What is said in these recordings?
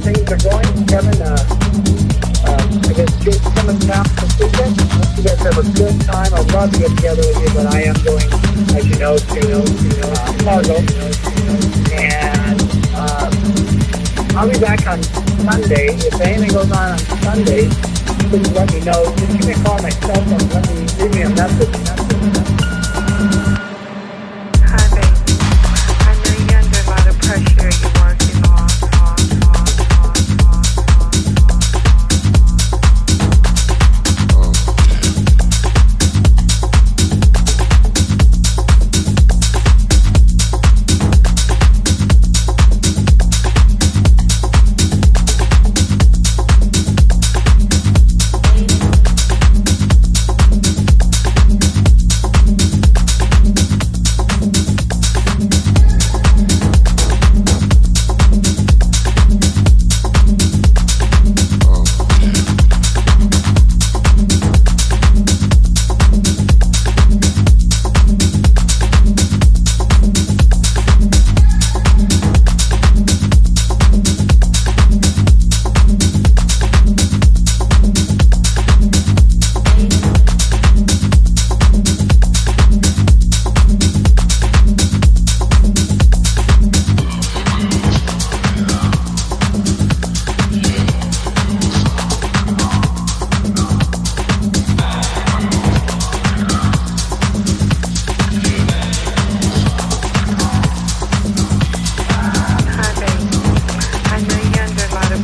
things are going, Kevin. I guess Jason coming down this weekend. I hope you guys have a good time. I'd love to get together with you, but I am going, as you know, to Fargo. And I'll be back on Sunday. If anything goes on Sunday, please let me know. Just give me a call on my cell phone. Leave me a message.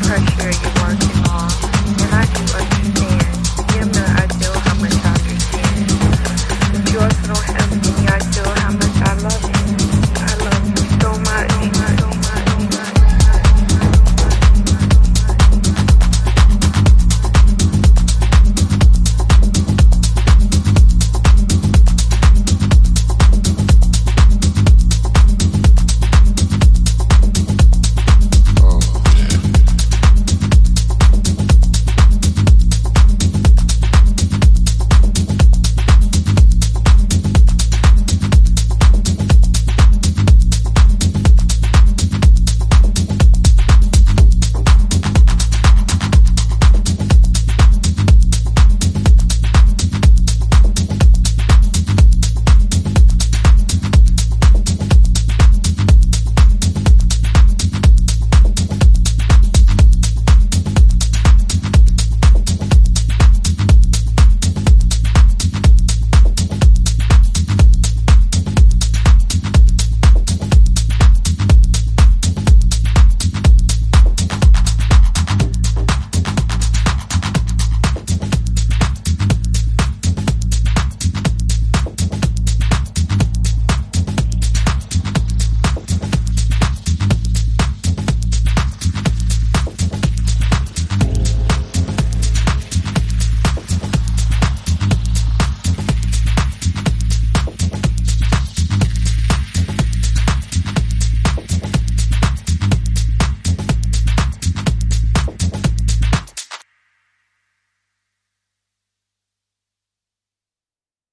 Pressure you working